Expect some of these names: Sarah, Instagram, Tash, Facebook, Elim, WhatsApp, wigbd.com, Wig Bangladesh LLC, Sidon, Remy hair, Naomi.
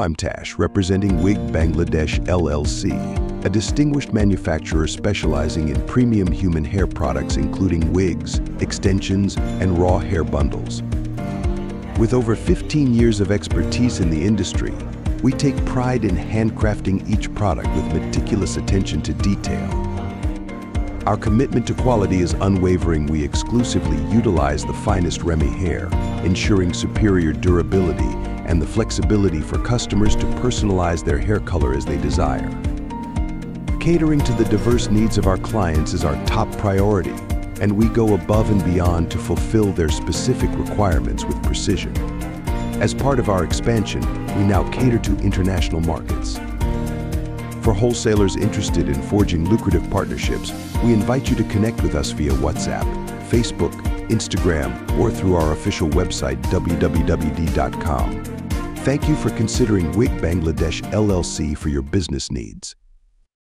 I'm Tash, representing Wig Bangladesh LLC, a distinguished manufacturer specializing in premium human hair products including wigs, extensions, and raw hair bundles. With over 15 years of expertise in the industry, we take pride in handcrafting each product with meticulous attention to detail. Our commitment to quality is unwavering. We exclusively utilize the finest Remy hair, ensuring superior durability and the flexibility for customers to personalize their hair color as they desire. Catering to the diverse needs of our clients is our top priority, and we go above and beyond to fulfill their specific requirements with precision. As part of our expansion, we now cater to international markets. For wholesalers interested in forging lucrative partnerships, we invite you to connect with us via WhatsApp, Facebook, Instagram, or through our official website, wigbd.com. Thank you for considering Wig Bangladesh LLC for your business needs.